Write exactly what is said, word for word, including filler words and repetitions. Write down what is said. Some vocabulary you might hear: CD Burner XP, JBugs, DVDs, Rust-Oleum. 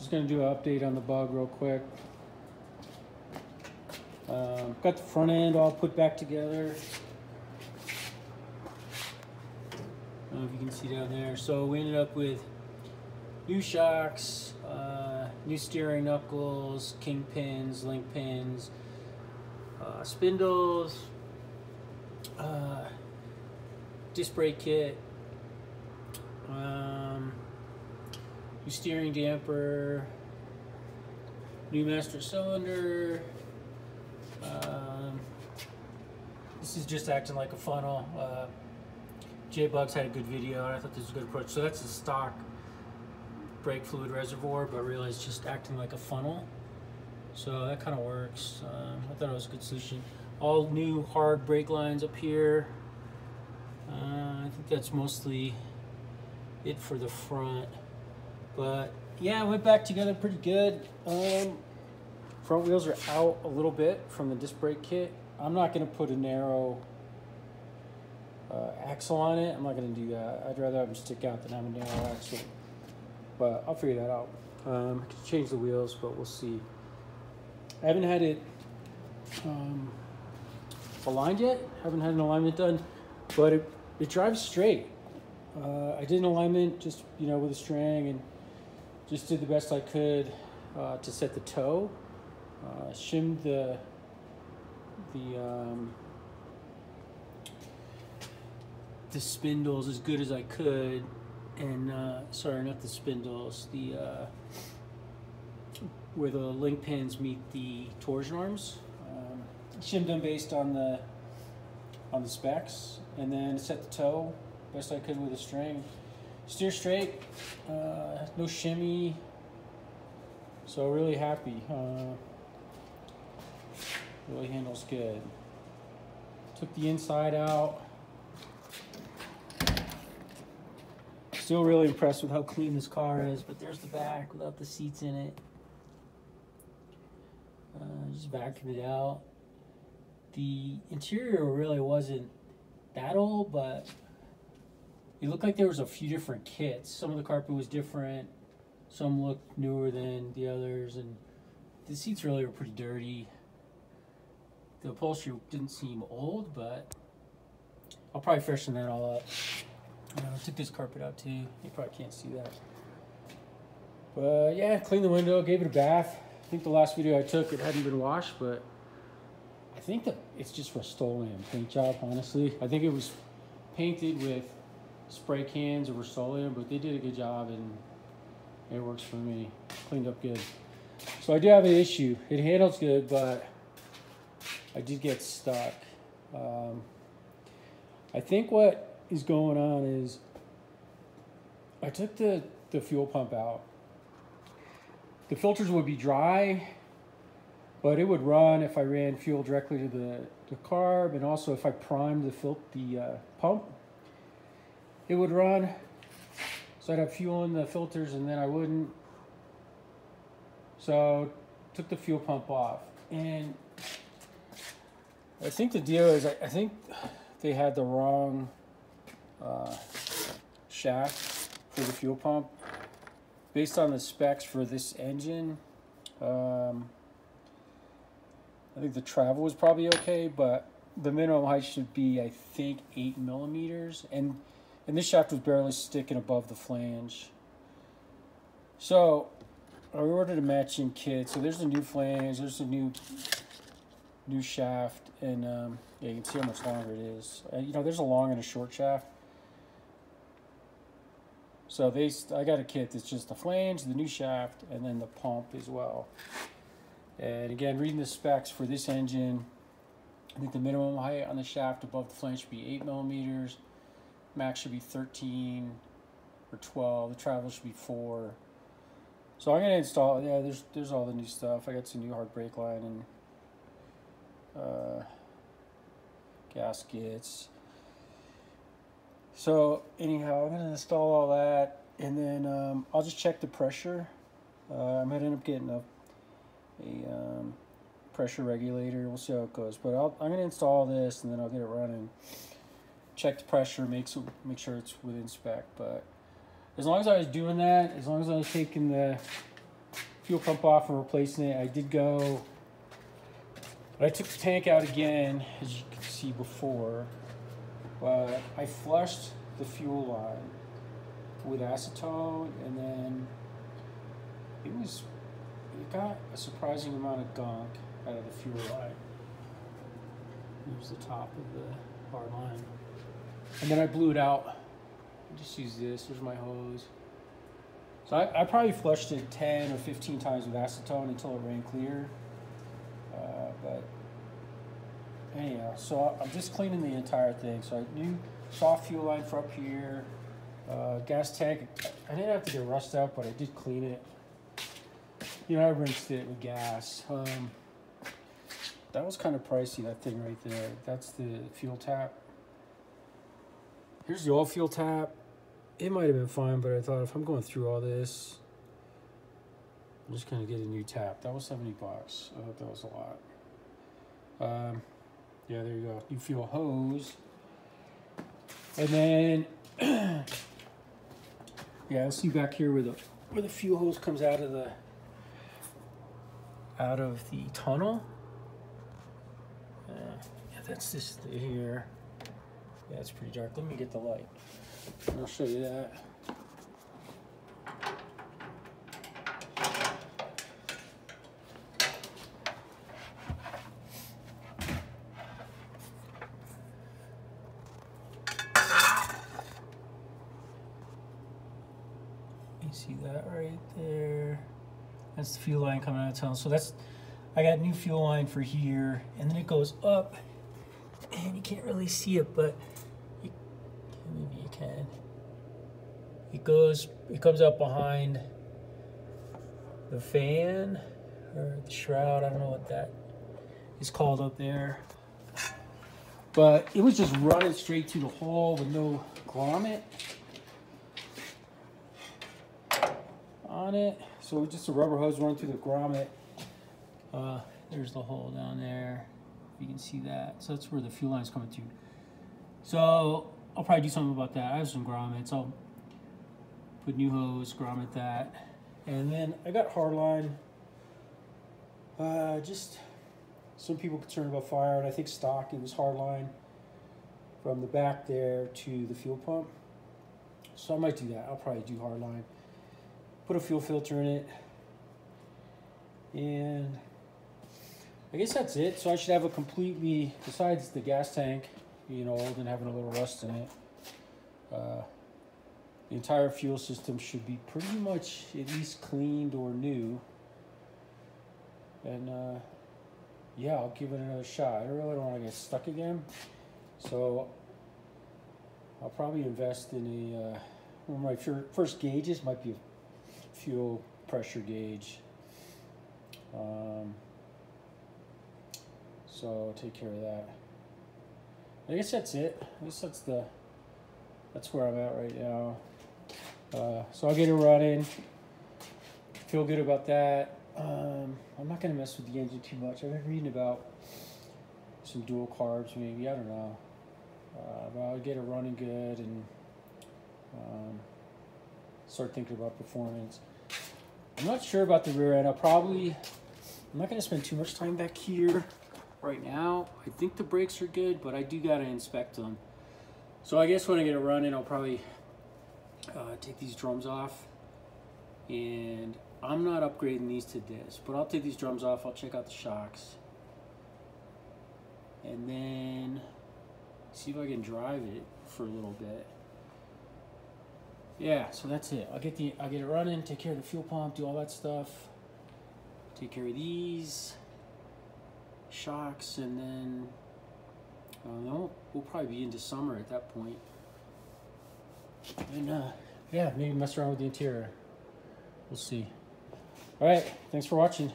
Just going to do an update on the bug real quick. Um, got the front end all put back together. I don't know if you can see down there. So we ended up with new shocks, uh, new steering knuckles, king pins, link pins, uh, spindles, uh, disc brake kit, um, new steering damper, new master cylinder. Um, this is just acting like a funnel. Uh, JBugs had a good video and I thought this was a good approach. So that's the stock brake fluid reservoir, but really it's just acting like a funnel. So that kind of works. Um, I thought it was a good solution. All new hard brake lines up here. Uh, I think that's mostly it for the front. But yeah, it went back together pretty good. Um, Front wheels are out a little bit from the disc brake kit. I'm not going to put a narrow uh, axle on it. I'm not going to do that. I'd rather have them stick out than have a narrow axle. But I'll figure that out. Um, I could change the wheels, but we'll see. I haven't had it um, aligned yet. I haven't had an alignment done, but it, it drives straight. Uh, I did an alignment just, you know, with a string and just did the best I could uh, to set the toe. Uh, shimmed the the um, the spindles as good as I could, and uh, sorry, not the spindles, the uh, where the link pins meet the torsion arms. Um, shimmed them based on the on the specs, and then set the toe best I could with a string. Steer straight, uh, no shimmy. So really happy. Uh, Really handles good. Took the inside out. Still really impressed with how clean this car is, but there's the back without the seats in it. Uh, just vacuumed it out. The interior really wasn't that old, but it looked like there was a few different kits. Some of the carpet was different. Some looked newer than the others, and the seats really were pretty dirty. The upholstery didn't seem old, but I'll probably freshen that all up. You know, I took this carpet out too. You probably can't see that. But yeah, cleaned the window, gave it a bath. I think the last video I took, it hadn't been washed, but I think that it's just Rust-Oleum paint job, honestly. I think it was painted with spray cans of Rust-Oleum, but they did a good job and it works for me. Cleaned up good. So I do have an issue. It handles good, but I did get stuck. Um, I think what is going on is I took the, the fuel pump out. The filters would be dry, but it would run if I ran fuel directly to the, the carb, and also if I primed the, fil the uh, pump, it would run. So I'd have fuel in the filters and then I wouldn't. So took the fuel pump off. And I think the deal is, I think they had the wrong uh, shaft for the fuel pump. Based on the specs for this engine, um, I think the travel was probably okay, but the minimum height should be, I think, eight millimeters. And, and this shaft was barely sticking above the flange. So I ordered a matching kit. So there's a new flange, there's a new... new shaft, and um, yeah, you can see how much longer it is. Uh, you know, there's a long and a short shaft. So they, I got a kit that's just the flange, the new shaft, and then the pump as well. And again, reading the specs for this engine, I think the minimum height on the shaft above the flange should be eight millimeters. Max should be thirteen or twelve. The travel should be four. So I'm gonna install. Yeah, there's there's all the new stuff. I got some new hard brake line and. Uh, gaskets. So anyhow, I'm gonna install all that, and then um, I'll just check the pressure. Uh, I might end up getting a, a um, pressure regulator. We'll see how it goes. But I'll, I'm gonna install this, and then I'll get it running. Check the pressure, make so, make sure it's within spec. But as long as I was doing that, as long as I was taking the fuel pump off and replacing it. I did go, but I took the tank out again, as you could see before, but I flushed the fuel line with acetone, and then it was, it got a surprising amount of gunk out of the fuel line. Here's the top of the hard line. And then I blew it out. I just use this, there's my hose. So I, I probably flushed it ten or fifteen times with acetone until it ran clear. Uh, but anyhow, so I'm just cleaning the entire thing. So I new soft fuel line for up here. Uh, gas tank, I didn't have to get rust out, but I did clean it. You know, I rinsed it with gas. Um, that was kind of pricey, that thing right there. That's the fuel tap. Here's the oil fuel tap. It might have been fine, but I thought if I'm going through all this, I'm just gonna get a new tap. That was seventy bucks. I thought that was a lot. Um, yeah, there you go. New fuel hose. And then, yeah, I'll see you back here where the where the fuel hose comes out of the out of the tunnel. Uh, yeah, that's this here. Yeah, it's pretty dark. Let me get the light. I'll show you that. You see that right there? That's the fuel line coming out of the tunnel. So that's, I got new fuel line for here, and then it goes up, and you can't really see it, but you, maybe you can. It goes, it comes up behind the fan or the shroud. I don't know what that is called up there. But it was just running straight through the hole with no grommet on it. So just a rubber hose running through the grommet. Uh, there's the hole down there. You can see that. So that's where the fuel line is coming through. So I'll probably do something about that. I have some grommets. I'll put new hose, grommet that. And then I got hardline. Uh, just some people concerned about fire, and I think stock, it was hardline from the back there to the fuel pump. So I might do that. I'll probably do hardline. Put a fuel filter in it. And I guess that's it. So I should have a completely, besides the gas tank being old and having a little rust in it, uh, the entire fuel system should be pretty much at least cleaned or new. And uh, yeah, I'll give it another shot. I really don't want to get stuck again. So I'll probably invest in a, uh, one of my first gauges might be a fuel pressure gauge. Um, So take care of that. I guess that's it. I guess that's the that's where I'm at right now. Uh, so I'll get it running. Feel good about that. Um, I'm not gonna mess with the engine too much. I've been reading about some dual carbs, maybe, I don't know. Uh, but I'll get it running good and um, start thinking about performance. I'm not sure about the rear end. I'll probably I'm not gonna spend too much time back here. Right now, I think the brakes are good, but I do gotta inspect them. So I guess when I get it running, I'll probably uh, take these drums off. And I'm not upgrading these to this, but I'll take these drums off, I'll check out the shocks. And then see if I can drive it for a little bit. Yeah, so that's it. I'll get the I'll get it running, take care of the fuel pump, do all that stuff. Take care of these shocks, and then I don't know, we'll probably be into summer at that point. And uh yeah, maybe mess around with the interior. We'll see. All right, thanks for watching.